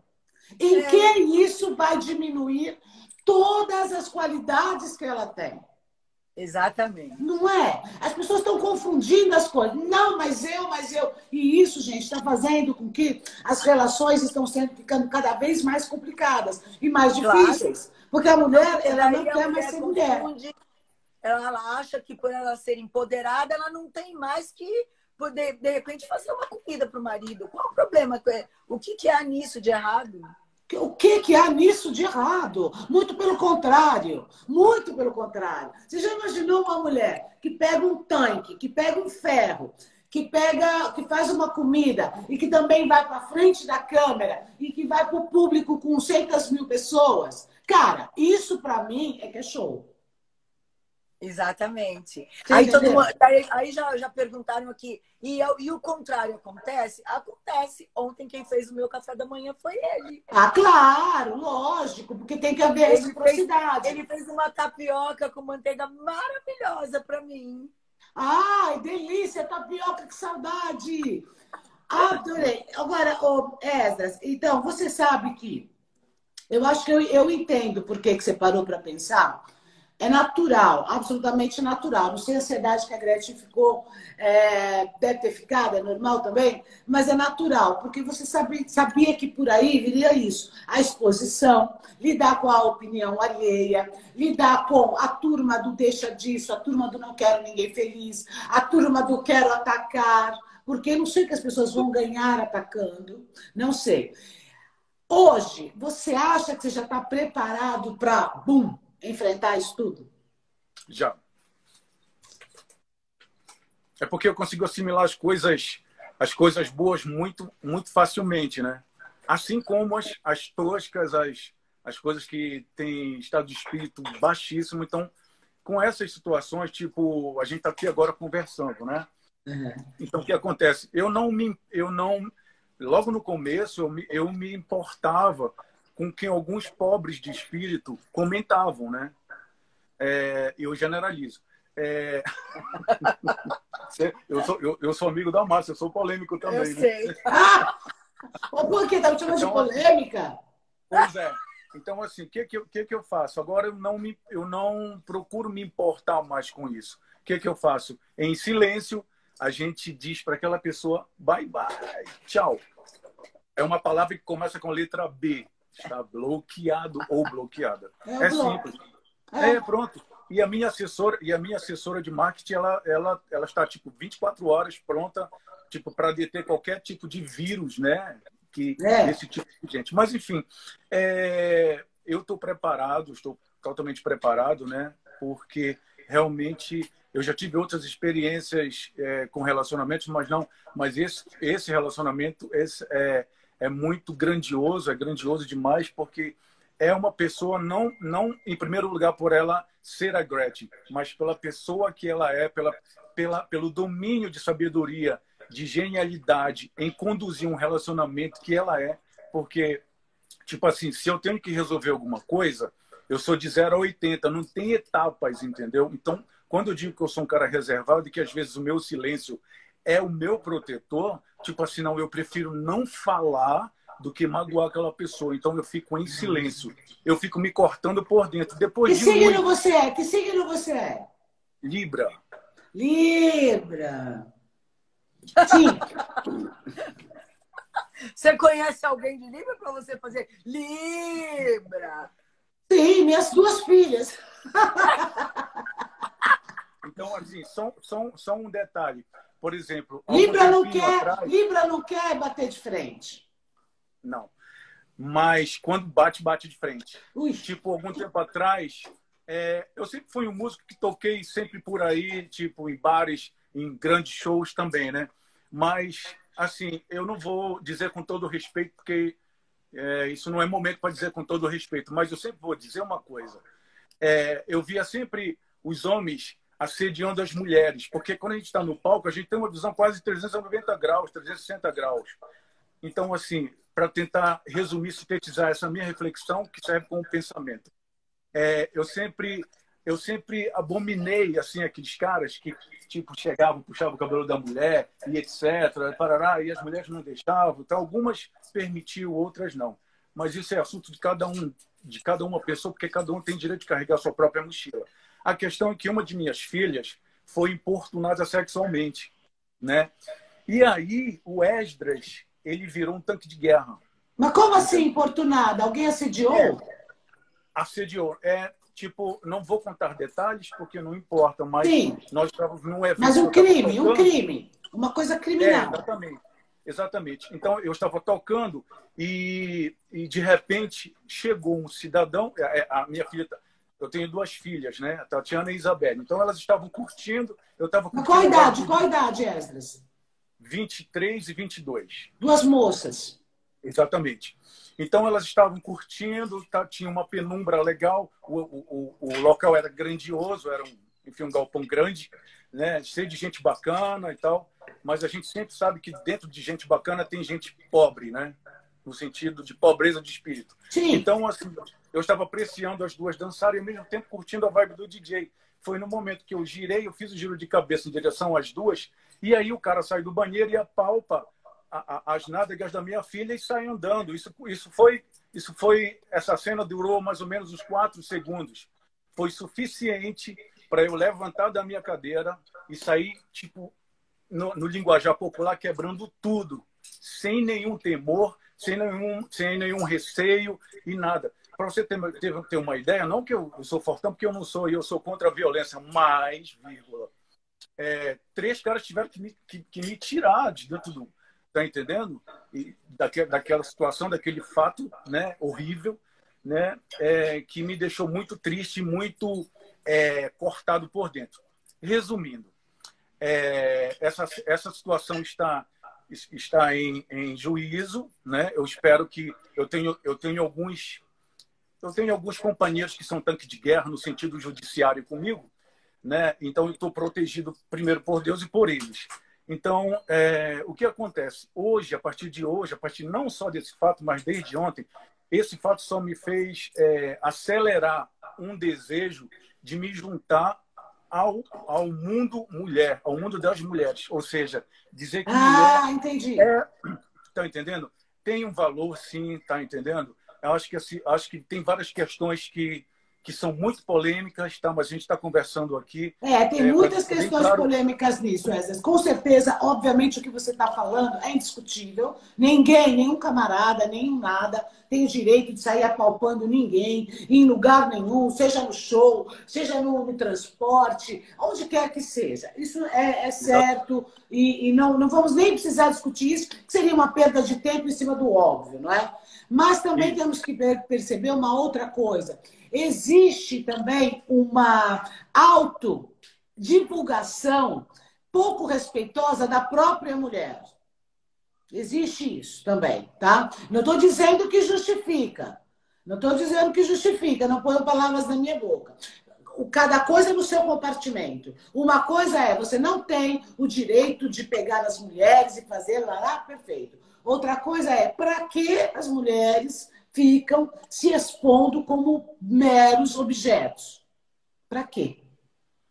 Em é. que isso vai diminuir todas as qualidades que ela tem? Exatamente. Não é? As pessoas estão confundindo as coisas. Não, mas eu, mas eu. E isso, gente, está fazendo com que as relações estão sendo, ficando cada vez mais complicadas e mais claro. difíceis. Porque a mulher, ela não quer mais ser mulher. Ela acha que por ela ser empoderada, ela não tem mais que poder, de repente, fazer uma comida para o marido. Qual o problema? O que, que há nisso de errado? O que, que há nisso de errado? Muito pelo contrário. Muito pelo contrário. Você já imaginou uma mulher que pega um tanque, que pega um ferro, que, pega, que faz uma comida e que também vai para frente da câmera e que vai para o público com cem mil pessoas? Cara, isso para mim é que é show. Exatamente. Aí, todo mundo, aí, aí já, já perguntaram aqui, e, eu, e o contrário acontece? Acontece. Ontem quem fez o meu café da manhã foi ele. Ah, claro, lógico, porque tem que haver reciprocidade. Ele fez uma tapioca com manteiga maravilhosa para mim. Ai, delícia, tapioca, que saudade! Adorei. Agora, oh, Esdras, então, você sabe que eu acho que eu, eu entendo por que, que você parou para pensar. É natural, absolutamente natural. Não sei a ansiedade que a Gretchen ficou, é, deve ter ficado, é normal também, mas é natural, porque você sabia, sabia que por aí viria isso. A exposição, lidar com a opinião alheia, lidar com a turma do deixa disso, a turma do não quero ninguém feliz, a turma do quero atacar, porque não sei o que as pessoas vão ganhar atacando, não sei. Hoje, você acha que você já está preparado para, bum, enfrentar isso tudo? Já. É porque eu consigo assimilar as coisas, as coisas boas muito, muito facilmente, né? Assim como as, as toscas, as, as coisas que têm estado de espírito baixíssimo. Então, com essas situações, tipo, a gente está aqui agora conversando, né? Uhum. Então, o que acontece? Eu não me, eu não, logo no começo, eu me, eu me importava com quem alguns pobres de espírito comentavam, né? É, eu generalizo. É... eu, sou, eu, eu sou amigo da Márcia, eu sou polêmico também. Eu sei. Né? Ah! Por que? Tá me chamando de polêmica? Pois é. Então, assim, o que que, que que eu faço? Agora eu não, me, eu não procuro me importar mais com isso. O que que eu faço? Em silêncio, a gente diz para aquela pessoa, bye, bye, tchau. É uma palavra que começa com letra B. Está bloqueado ou bloqueada. É, é simples. É. é, pronto. E a minha assessora, e a minha assessora de marketing, ela, ela, ela está, tipo, vinte e quatro horas pronta, tipo, para deter qualquer tipo de vírus, né? Que, é. Esse tipo de gente. Mas, enfim, é, eu estou preparado, estou totalmente preparado, né? Porque, realmente, eu já tive outras experiências é, com relacionamentos, mas não... Mas esse, esse relacionamento, esse... É, É muito grandioso, é grandioso demais, porque é uma pessoa, não, não em primeiro lugar por ela ser a Gretchen, mas pela pessoa que ela é, pela, pela, pelo domínio de sabedoria, de genialidade em conduzir um relacionamento que ela é. Porque, tipo assim, se eu tenho que resolver alguma coisa, eu sou de zero a oitenta, não tem etapas, entendeu? Então, quando eu digo que eu sou um cara reservado e que às vezes o meu silêncio é o meu protetor, tipo assim, não, eu prefiro não falar do que magoar aquela pessoa. Então eu fico em silêncio. Eu fico me cortando por dentro. Depois que de signo muito... você é? Que signo você é? Libra. Libra. Sim. Você conhece alguém de Libra para você fazer Libra? Sim, minhas duas filhas. Então, assim, só, só, só um detalhe. Por exemplo... Libra não, quer, atrás, Libra não quer bater de frente. Não. Mas quando bate, bate de frente. Ui. Tipo, algum tempo atrás, é, eu sempre fui um músico que toquei sempre por aí, tipo, em bares, em grandes shows também, né? Mas assim, eu não vou dizer com todo respeito, porque é, isso não é momento para dizer com todo respeito, mas eu sempre vou dizer uma coisa. É, eu via sempre os homens assediando as mulheres, porque quando a gente está no palco, a gente tem uma visão quase trezentos e noventa graus, trezentos e sessenta graus. Então, assim, para tentar resumir, sintetizar essa minha reflexão, que serve como pensamento. É, eu sempre... Eu sempre abominei, assim, aqueles caras que, tipo, chegavam, puxavam o cabelo da mulher e etcétera. Parará, e as mulheres não deixavam. Tá? Algumas permitiu, outras não. Mas isso é assunto de cada um, de cada uma pessoa, porque cada um tem direito de carregar a sua própria mochila. A questão é que uma de minhas filhas foi importunada sexualmente, né? E aí, o Esdras, ele virou um tanque de guerra. Mas como assim, importunada? Alguém assediou? É, assediou, é... Tipo, não vou contar detalhes porque não importa, mas sim, nós estávamos num evento. Mas um crime, um crime, uma coisa criminal. É, exatamente, exatamente. Então, eu estava tocando e, e, de repente, chegou um cidadão. A minha filha, eu tenho duas filhas, né? A Tatiana e a Isabel. Então, elas estavam curtindo. Eu estava curtindo. Mas qual idade? Qual idade, Esdras? vinte e três e vinte e dois. Duas moças. Exatamente. Então, elas estavam curtindo, tá, tinha uma penumbra legal, o, o, o local era grandioso, era um, enfim, um galpão grande, né, cheio de gente bacana e tal, mas a gente sempre sabe que dentro de gente bacana tem gente pobre, né, no sentido de pobreza de espírito. Sim. Então, assim, eu estava apreciando as duas dançarem e, ao mesmo tempo, curtindo a vibe do D J. Foi no momento que eu girei, eu fiz o giro de cabeça em direção às duas, e aí o cara sai do banheiro e apalpa as nádegas da minha filha e saem andando. Isso, isso foi, isso foi, essa cena durou mais ou menos uns quatro segundos. Foi suficiente para eu levantar da minha cadeira e sair, tipo, no, no linguajar popular, quebrando tudo, sem nenhum temor, sem nenhum, sem nenhum receio e nada. Para você ter, ter, ter uma ideia, não que eu, eu sou fortão, porque eu não sou, e eu sou contra a violência, mas, vírgula, é, três caras tiveram que me, que, que me tirar de dentro do... Tá entendendo? E daquela, daquela situação, daquele fato, né, horrível, né, é, que me deixou muito triste, muito é, cortado por dentro. Resumindo, é, essa, essa situação está, está em, em juízo, né? Eu espero que... Eu tenho, eu tenho alguns, eu tenho alguns companheiros que são tanque de guerra no sentido judiciário comigo, né? Então, eu estou protegido primeiro por Deus e por eles. Então, é, o que acontece? Hoje, a partir de hoje, a partir não só desse fato, mas desde ontem, esse fato só me fez é, acelerar um desejo de me juntar ao, ao mundo mulher, ao mundo das mulheres. Ou seja, dizer que ah, mulher... entendi. É, tá entendendo? Tem um valor, sim, tá entendendo? Eu acho que, assim, acho que tem várias questões que... que são muito polêmicas, tá? Mas a gente está conversando aqui. É, tem é, muitas questões claro... polêmicas nisso, Esdras. Com certeza, obviamente, o que você está falando é indiscutível. Ninguém, nenhum camarada, nenhum nada, tem o direito de sair apalpando ninguém, em lugar nenhum, seja no show, seja no, no transporte, onde quer que seja. Isso é, é certo e, e não, não vamos nem precisar discutir isso, que seria uma perda de tempo em cima do óbvio, não é? Mas também Sim. temos que perceber uma outra coisa. Existe também uma autodivulgação pouco respeitosa da própria mulher. Existe isso também, tá? Não estou dizendo que justifica. Não estou dizendo que justifica, não ponho palavras na minha boca. Cada coisa no seu compartimento. Uma coisa é, você não tem o direito de pegar as mulheres e fazer lá, lá, perfeito. Outra coisa é, para que as mulheres... ficam se expondo como meros objetos. Para quê?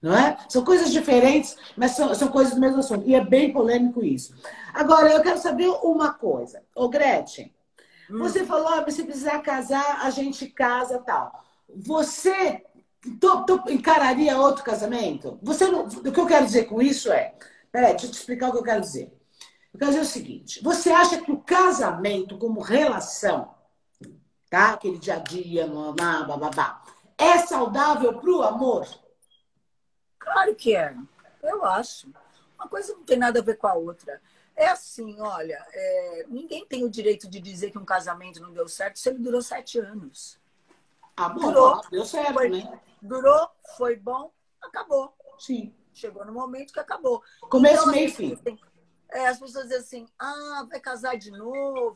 Não é? São coisas diferentes, mas são, são coisas do mesmo assunto. E é bem polêmico isso. Agora, eu quero saber uma coisa. Ô, Gretchen, hum. você falou, ah, se precisar casar, a gente casa e tal. Você tô, tô, encararia outro casamento? Você não, o que eu quero dizer com isso é... Peraí, deixa eu te explicar o que eu quero dizer. Eu quero dizer o seguinte. Você acha que o casamento como relação... Tá? Aquele dia a dia, mamá, bababá. É saudável pro amor? Claro que é. Eu acho. Uma coisa não tem nada a ver com a outra. É assim, olha, é... ninguém tem o direito de dizer que um casamento não deu certo se ele durou sete anos. Amor, durou, deu certo, foi, né? Durou, foi bom, acabou. Sim. Chegou no momento que acabou. Começo, então, meio e fim. Tem... é, as pessoas dizem assim, ah, vai casar de novo.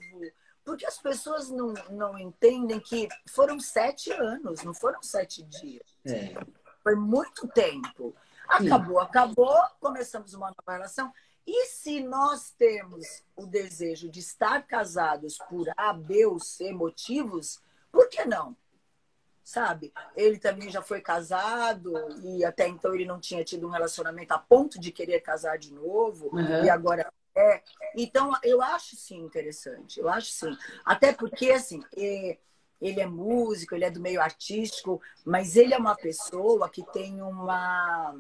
Porque as pessoas não, não entendem que foram sete anos, não foram sete dias. É. Foi muito tempo. Acabou, Sim. acabou, começamos uma nova relação. E se nós temos o desejo de estar casados por A, B ou C motivos, por que não? Sabe? Ele também já foi casado e até então ele não tinha tido um relacionamento a ponto de querer casar de novo. Uhum. E agora... É, então, eu acho, sim, interessante. Eu acho, sim. Até porque, assim, ele é músico, ele é do meio artístico, mas ele é uma pessoa que tem uma...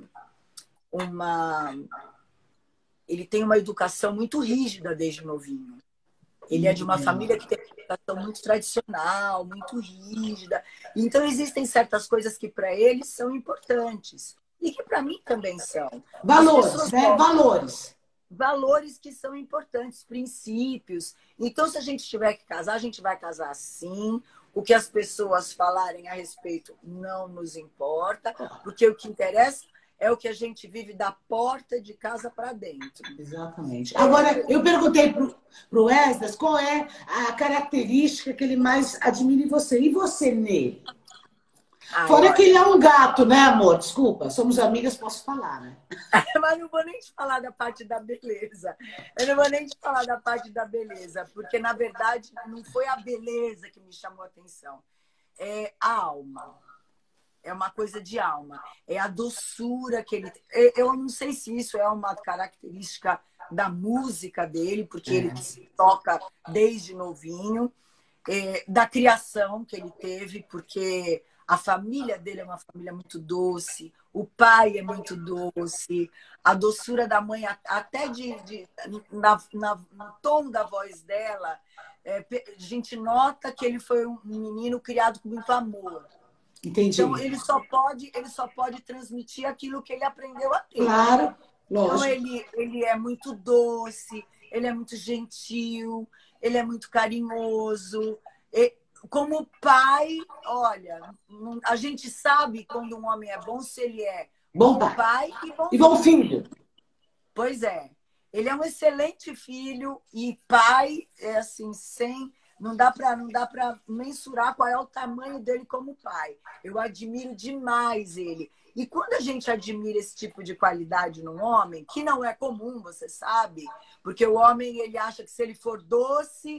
uma ele tem uma educação muito rígida desde novinho. Ele é de uma família que tem uma educação muito tradicional, muito rígida. Então, existem certas coisas que, para ele, são importantes. E que, para mim, também são. Valores, né? Valores. Valores que são importantes, princípios. Então, se a gente tiver que casar, a gente vai casar sim. O que as pessoas falarem a respeito não nos importa, porque o que interessa é o que a gente vive da porta de casa para dentro. Exatamente. Agora, eu perguntei para o Esdras qual é a característica que ele mais admira em você. E você, Ney? Ah, Fora olha. que ele é um gato, né, amor? Desculpa, somos amigas, posso falar, né? Mas não vou nem te falar da parte da beleza. Eu não vou nem te falar da parte da beleza, porque, na verdade, não foi a beleza que me chamou a atenção. É a alma. É uma coisa de alma. É a doçura que ele tem. Eu não sei se isso é uma característica da música dele, porque é. ele se toca desde novinho. É, da criação que ele teve, porque... A família dele é uma família muito doce, o pai é muito doce, a doçura da mãe, até de, de, na, na, no tom da voz dela, é, a gente nota que ele foi um menino criado com muito amor. Entendi. Então, ele só pode, ele só pode transmitir aquilo que ele aprendeu a ter. Claro, lógico. Então, ele, ele é muito doce, ele é muito gentil, ele é muito carinhoso. E, Como pai, olha, a gente sabe quando um homem é bom, se ele é bom pai, pai e bom, e bom filho. filho. Pois é. Ele é um excelente filho e pai, é assim, sem... Não dá para mensurar qual é o tamanho dele como pai. Eu admiro demais ele. E quando a gente admira esse tipo de qualidade num homem, que não é comum, você sabe, porque o homem, ele acha que se ele for doce...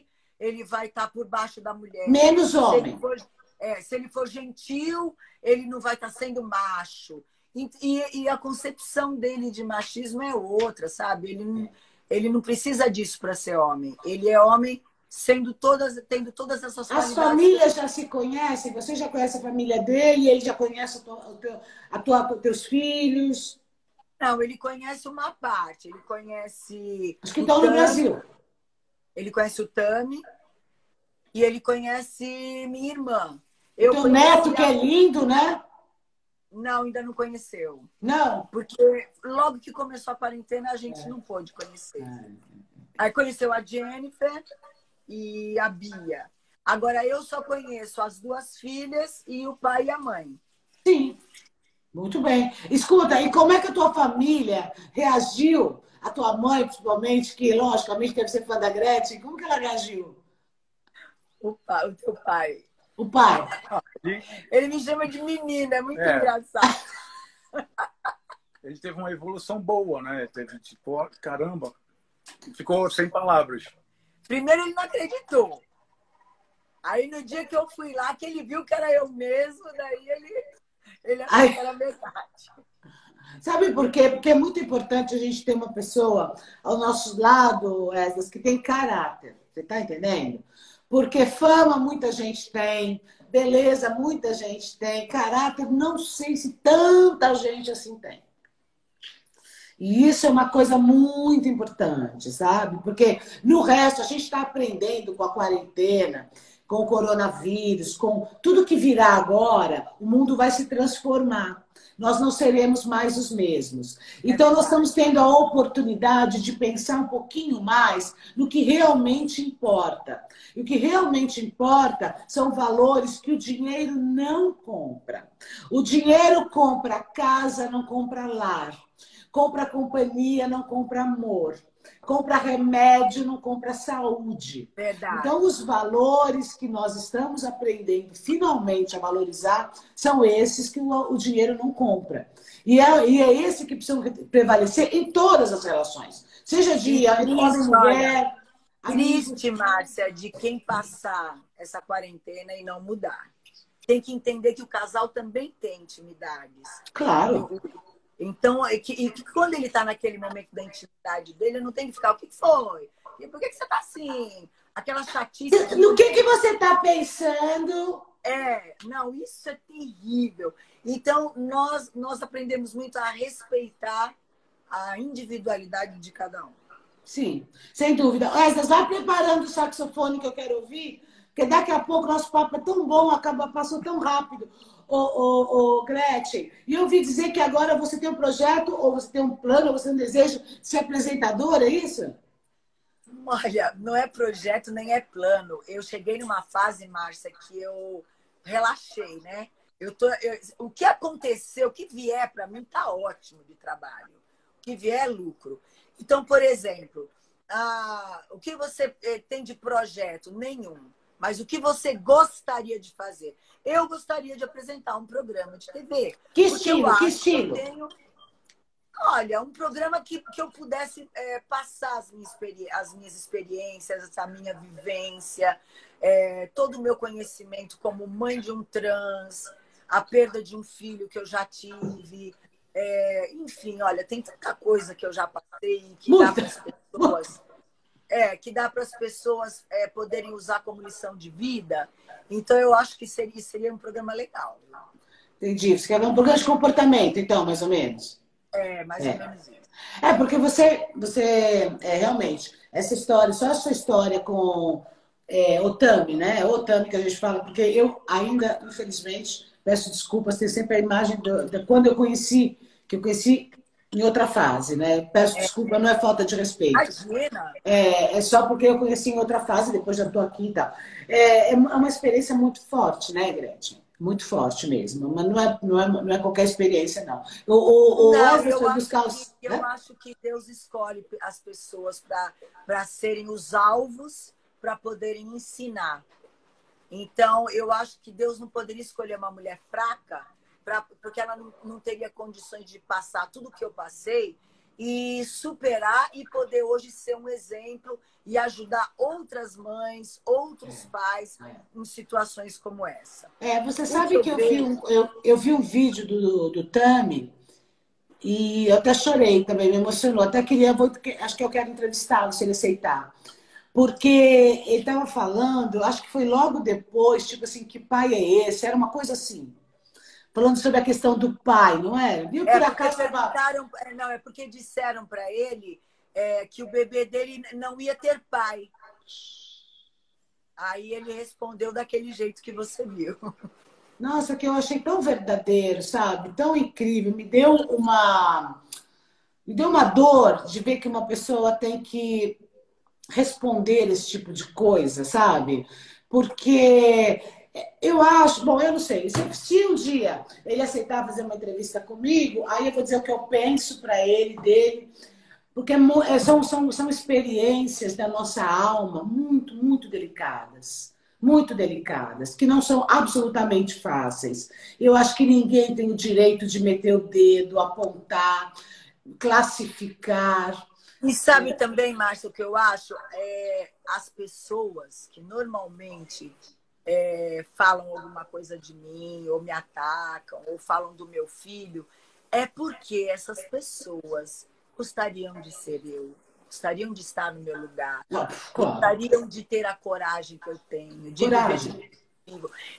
ele vai estar por baixo da mulher. Menos homem. Se ele for, é, se ele for gentil, ele não vai estar sendo macho. E, e, e a concepção dele de machismo é outra, sabe? Ele não, ele não precisa disso para ser homem. Ele é homem sendo todas, tendo todas essas As qualidades. As famílias já se conhecem? Você já conhece a família dele? Ele já conhece os teus filhos? Não, ele conhece uma parte. Ele conhece... Os que estão no Brasil. Ele conhece o Tami e ele conhece minha irmã. Eu o neto, que a... é lindo, né? Não, ainda não conheceu. Não? Porque logo que começou a quarentena, a gente é. não pôde conhecer. É. Aí conheceu a Jennifer e a Bia. Agora eu só conheço as duas filhas e o pai e a mãe. Sim. Muito bem. Escuta, e como é que a tua família reagiu? A tua mãe, principalmente, que logicamente deve ser fã da Gretchen, como que ela reagiu? O pai, o teu pai. O pai. Ele me chama de menina, é muito é. engraçado. Ele teve uma evolução boa, né? Teve tipo, caramba, ficou sem palavras. Primeiro ele não acreditou. Aí no dia que eu fui lá, que ele viu que era eu mesmo, daí ele, ele achou que era verdade. Sabe por quê? Porque é muito importante a gente ter uma pessoa ao nosso lado, essas que tem caráter. Você tá entendendo? Porque fama muita gente tem, beleza muita gente tem, caráter não sei se tanta gente assim tem. E isso é uma coisa muito importante, sabe? Porque no resto a gente está aprendendo com a quarentena, com o coronavírus, com tudo que virá agora, o mundo vai se transformar. Nós não seremos mais os mesmos. Então, nós estamos tendo a oportunidade de pensar um pouquinho mais no que realmente importa. E o que realmente importa são valores que o dinheiro não compra. O dinheiro compra casa, não compra lar. Compra companhia, não compra amor. compra remédio, não compra saúde. Verdade. Então, os valores que nós estamos aprendendo finalmente a valorizar são esses que o, o dinheiro não compra. E é, e é esse que precisa prevalecer em todas as relações. Seja de mulher... Triste, Márcia, de quem passar essa quarentena e não mudar. Tem que entender que o casal também tem intimidades. Claro. Então, e que, e que quando ele está naquele momento da intimidade dele, não tem que ficar, o que foi? E por que, que você está assim? Aquela chatice... No que, que você está pensando? É, não, isso é terrível. Então, nós, nós aprendemos muito a respeitar a individualidade de cada um. Sim, sem dúvida. Esdras, vai preparando o saxofone que eu quero ouvir, porque daqui a pouco nosso papo é tão bom, acaba, passou tão rápido. Ô, ô, ô, Gretchen, e eu ouvi dizer que agora você tem um projeto, ou você tem um plano, ou você tem um desejo de ser apresentadora, é isso? Olha, não é projeto nem é plano. Eu cheguei numa fase, Márcia, que eu relaxei, né? Eu tô, eu, o que aconteceu, o que vier para mim tá ótimo de trabalho. O que vier é lucro. Então, por exemplo, ah, o que você tem de projeto? Nenhum. Mas o que você gostaria de fazer? Eu gostaria de apresentar um programa de T V. Que estilo? Que estilo? Que eu tenho, olha, um programa que, que eu pudesse é, passar as minhas, as minhas experiências, essa minha vivência, é, todo o meu conhecimento como mãe de um trans, a perda de um filho que eu já tive... É, enfim, olha, tem tanta coisa que eu já passei que dá para as pessoas, é, que dá para as pessoas é, poderem usar como lição de vida. Então, eu acho que seria, seria um programa legal. Entendi. Você quer ver um programa de comportamento, então, mais ou menos? É, mais é. ou menos isso. É, porque você, você é, realmente, essa história, só essa história com é, o Tami, né? O Tami que a gente fala, porque eu ainda, infelizmente, peço desculpas, tem sempre a imagem do, de quando eu conheci... que eu conheci em outra fase, né? Peço é, desculpa, não é falta de respeito. Imagina! É, é só porque eu conheci em outra fase, depois já estou aqui e tal. É, é uma experiência muito forte, né, Gretchen? Muito forte mesmo. Mas não é, não é, não é qualquer experiência, não. O, o, não o eu, acho caos, que, né? eu acho que Deus escolhe as pessoas para serem os alvos, para poderem ensinar. Então, eu acho que Deus não poderia escolher uma mulher fraca, Pra, porque ela não, não teria condições de passar tudo o que eu passei e superar e poder hoje ser um exemplo e ajudar outras mães, outros é, pais é. em situações como essa. É, você sabe que eu, eu, vi um, eu, eu vi um vídeo do, do Tami e eu até chorei também, me emocionou. Até queria, vou, acho que eu quero entrevistá-lo se ele aceitar. Porque ele estava falando, acho que foi logo depois, tipo assim, que pai é esse? Era uma coisa assim. Falando sobre a questão do pai, não é? Viu por é acaso perguntaram, não, é porque disseram para ele é, que o bebê dele não ia ter pai. Aí ele respondeu daquele jeito que você viu. Nossa, que eu achei tão verdadeiro, sabe? Tão incrível. Me deu uma, me deu uma dor de ver que uma pessoa tem que responder esse tipo de coisa, sabe? Porque... eu acho, bom, eu não sei, se um dia ele aceitar fazer uma entrevista comigo, aí eu vou dizer o que eu penso para ele, dele, porque são, são, são experiências da nossa alma muito, muito delicadas, muito delicadas, que não são absolutamente fáceis. Eu acho que ninguém tem o direito de meter o dedo, apontar, classificar. E sabe também, Márcia, o que eu acho? É, as pessoas que normalmente... É, falam alguma coisa de mim, ou me atacam, ou falam do meu filho, é porque essas pessoas gostariam de ser eu, gostariam de estar no meu lugar, gostariam de ter a coragem que eu tenho. De coragem.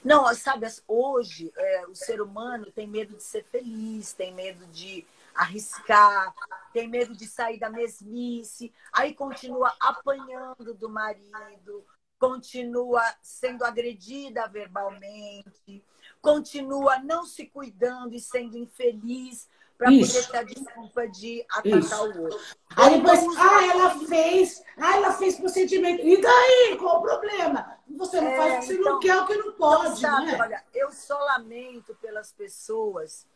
Não, sabe, hoje é, o ser humano tem medo de ser feliz, tem medo de arriscar, tem medo de sair da mesmice, aí continua apanhando do marido, continua sendo agredida verbalmente, continua não se cuidando e sendo infeliz para poder ter a desculpa de atacar Isso. o outro. Aí depois, então, ah, ela fez, ah, ela fez procedimento. E daí? Qual o problema? Você não é, faz o que você então, não quer, o que não pode, então, sabe, né? Olha, eu só lamento pelas pessoas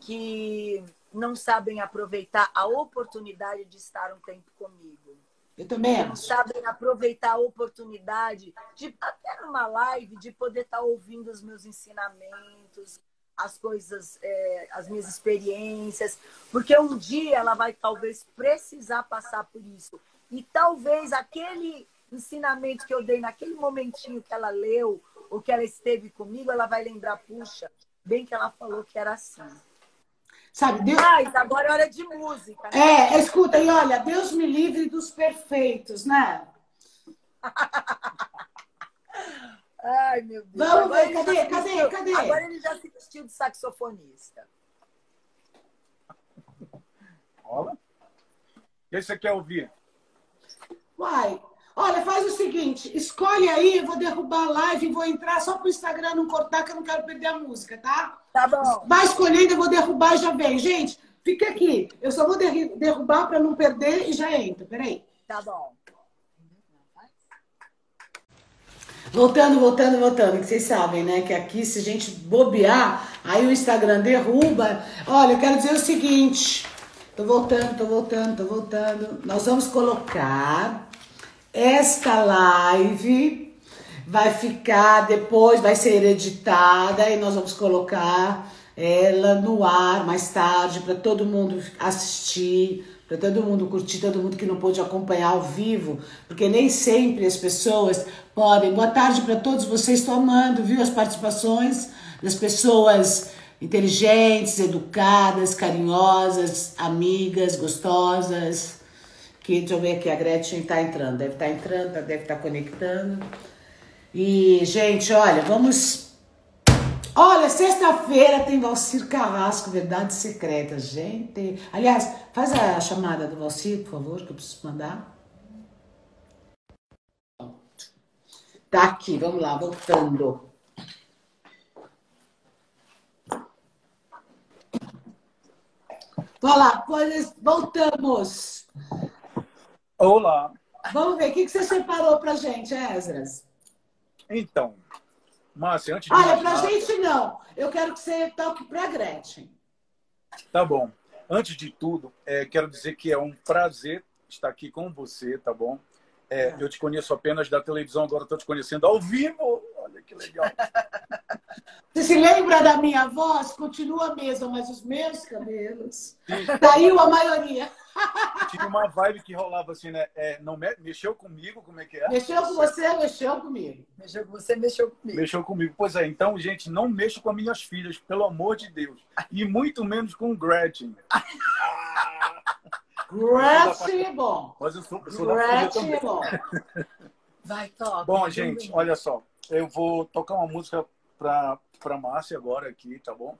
que não sabem aproveitar a oportunidade de estar um tempo comigo. Eu também acho. Não sabem aproveitar a oportunidade de até numa live, de poder estar ouvindo os meus ensinamentos, as coisas, é, as minhas experiências, porque um dia ela vai talvez precisar passar por isso. E talvez aquele ensinamento que eu dei naquele momentinho que ela leu, ou que ela esteve comigo, ela vai lembrar, puxa, bem que ela falou que era assim. Sabe, Deus... Mas agora é hora de música. Né? É, escuta, e olha, Deus me livre dos perfeitos, né? Ai, meu Deus. Vamos agora ver, cadê, cadê, vestiu... cadê? Agora ele já se vestiu de saxofonista. Olha. O que você quer ouvir? Uai. Olha, faz o seguinte, escolhe aí, eu vou derrubar a live e vou entrar só pro Instagram não cortar, que eu não quero perder a música, tá? Tá bom. Vai escolhendo, eu vou derrubar e já vem. Gente, fica aqui. Eu só vou derrubar para não perder e já entra. Peraí. Tá bom. Voltando, voltando, voltando, que vocês sabem, né? Que aqui, se a gente bobear, aí o Instagram derruba. Olha, eu quero dizer o seguinte. Tô voltando, tô voltando, tô voltando. Nós vamos colocar... Esta live vai ficar depois, vai ser editada e nós vamos colocar ela no ar mais tarde para todo mundo assistir, para todo mundo curtir, todo mundo que não pôde acompanhar ao vivo, porque nem sempre as pessoas podem. Boa tarde para todos vocês, estou amando, viu, as participações das pessoas inteligentes, educadas, carinhosas, amigas, gostosas. Que, deixa eu ver aqui, a Gretchen tá entrando, deve estar entrando, deve estar conectando. E, gente, olha, vamos... Olha, sexta-feira tem Valcir Carrasco, Verdades Secretas, gente. Aliás, faz a chamada do Valcir, por favor, que eu preciso mandar. Tá aqui, vamos lá, voltando. Vamos lá, pois voltamos. Olá. Vamos ver, o que você separou pra gente, Esdras? Então, Márcia, antes de... Olha, mais pra nada... gente não. Eu quero que você toque pra Gretchen. Tá bom. Antes de tudo, é, quero dizer que é um prazer estar aqui com você, tá bom? É, é. Eu te conheço apenas da televisão, agora estou te conhecendo ao vivo. Olha que legal. Você se lembra da minha voz? Continua a mesma, mas os meus cabelos... Saiu a maioria. Tinha uma vibe que rolava assim, né? É, não me... Mexeu comigo, como é que é? Mexeu com você, mexeu comigo. Mexeu com você, mexeu comigo. Mexeu comigo. Pois é, então, gente, não mexo com as minhas filhas, pelo amor de Deus. E muito menos com o Gretchen. Gretchen é bom. Mas eu sou, eu sou Gretchen é bom. Vai, toca. Bom, gente, bem. Olha só. Eu vou tocar uma música para a Márcia agora aqui, tá bom?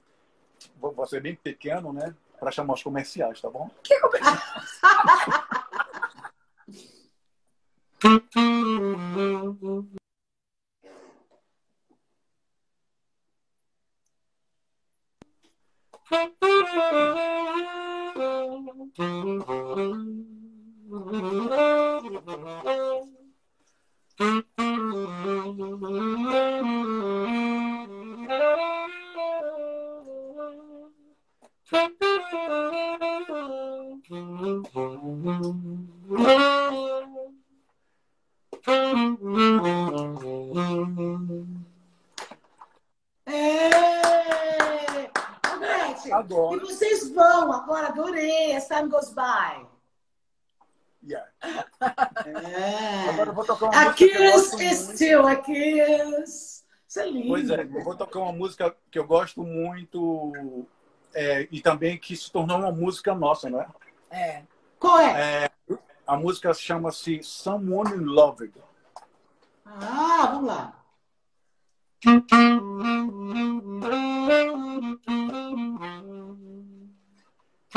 Vou, vou ser bem pequeno, né? Para chamar os comerciais, tá bom? Que comerciais? Agora. E vocês vão agora, adorei. As time goes by. Yeah. É. Agora eu vou tocar uma a kiss is still a kiss. Isso é lindo. Pois é, eu vou tocar uma música que eu gosto muito é, e também que se tornou uma música nossa, não é? É. Qual é? É, a música chama-se Someone in Love. Ah, vamos lá.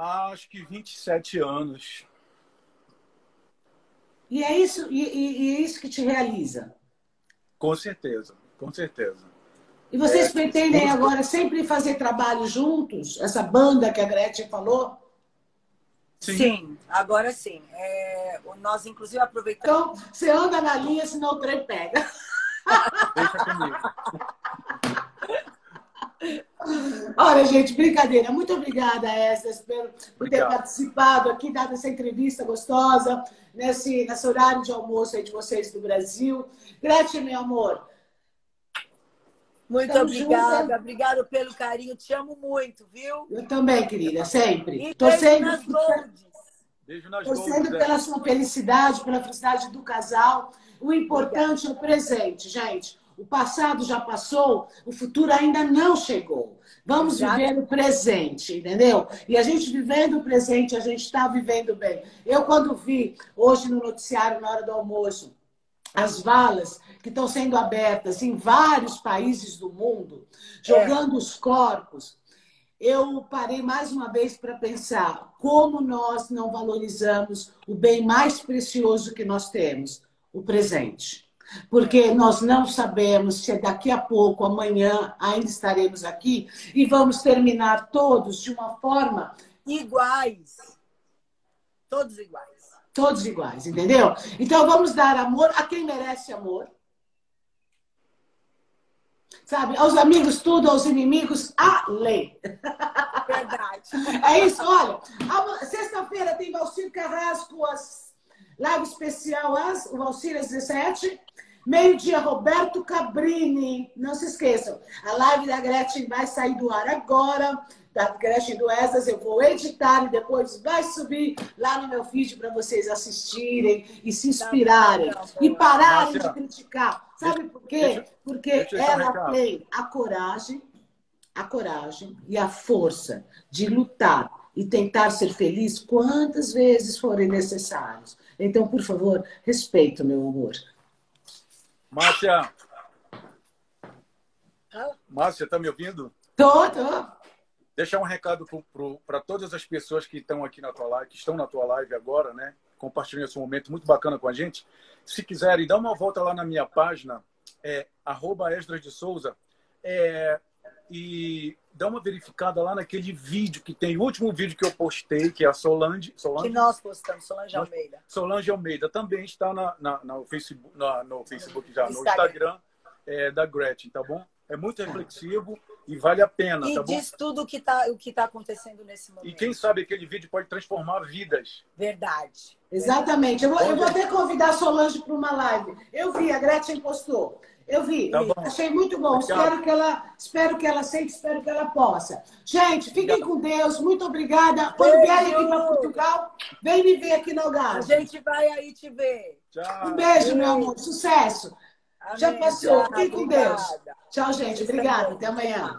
Ah, acho que vinte e sete anos. E é isso, e, e, e é isso que te realiza? Com certeza, com certeza. E vocês é, pretendem muito... agora sempre fazer trabalho juntos? Essa banda que a Gretchen falou? Sim, sim, agora sim. É, nós, inclusive, aproveitamos... Então, você anda na linha, senão o trem pega. Deixa comigo. Olha, gente, brincadeira. Muito obrigada, Esdras, por Obrigado. ter participado aqui, dado essa entrevista gostosa, nesse, nesse horário de almoço aí de vocês do Brasil. Gretchen, meu amor. Muito Estamos obrigada, juntas. Obrigado pelo carinho. Te amo muito, viu? Eu também, querida, sempre. Estou sendo pela sua felicidade, pela felicidade do casal. O importante obrigada. é o presente, gente. O passado já passou, o futuro ainda não chegou. Vamos obrigada. viver o presente, entendeu? E a gente vivendo o presente, a gente está vivendo bem. Eu, quando vi hoje no noticiário, na hora do almoço, as valas que estão sendo abertas em vários países do mundo, jogando é. os corpos, eu parei mais uma vez para pensar como nós não valorizamos o bem mais precioso que nós temos, o presente. Porque nós não sabemos se daqui a pouco, amanhã, ainda estaremos aqui e vamos terminar todos de uma forma... Iguais. Todos iguais. Todos iguais, entendeu? Então vamos dar amor a quem merece amor. Sabe? Aos amigos tudo, aos inimigos a lei. Verdade. É isso, olha. Sexta-feira tem Valcir Carrasco, as live especial, as, o Valcir às dezessete. Meio-dia, Roberto Cabrini. Não se esqueçam, a live da Gretchen vai sair do ar agora. Da Gretchen do Esdras, eu vou editar e depois vai subir lá no meu feed para vocês assistirem e se inspirarem. E pararem de criticar. Sabe por quê? Porque ela tem a coragem, a coragem e a força de lutar e tentar ser feliz quantas vezes forem necessários. Então, por favor, respeito, meu amor. Márcia! Márcia, tá me ouvindo? Tô, tô. Deixar um recado para todas as pessoas que estão aqui na tua live, que estão na tua live agora, né? Compartilhando esse momento muito bacana com a gente. Se quiserem, dá uma volta lá na minha página, é, arroba Esdras de Souza, é, e dá uma verificada lá naquele vídeo que tem, o último vídeo que eu postei, que é a Solange... Solange que nós postamos, Solange Almeida. Solange Almeida também está na, na, na Facebook, na, no Facebook já, Instagram. no Instagram é, da Gretchen, tá bom? É muito reflexivo e vale a pena, e tá bom? E diz tudo o que tá, o que tá acontecendo nesse momento. E quem sabe aquele vídeo pode transformar vidas. Verdade. Exatamente. Eu vou, eu vou até convidar a Solange para uma live. Eu vi, a Gretchen postou. Eu vi. Tá bom. Achei muito bom. Espero que ela, espero que ela aceite, espero que ela possa. Gente, fiquem obrigado. com Deus. Muito obrigada. Quando vier aqui para Portugal, vem me ver aqui no Algarve. A gente vai aí te ver. Tchau. Um beijo, meu amor. Sucesso. Amém. Já passou. Fiquem com Deus. Tchau, gente. Obrigada. Até amanhã.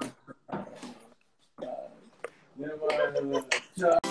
Tchau.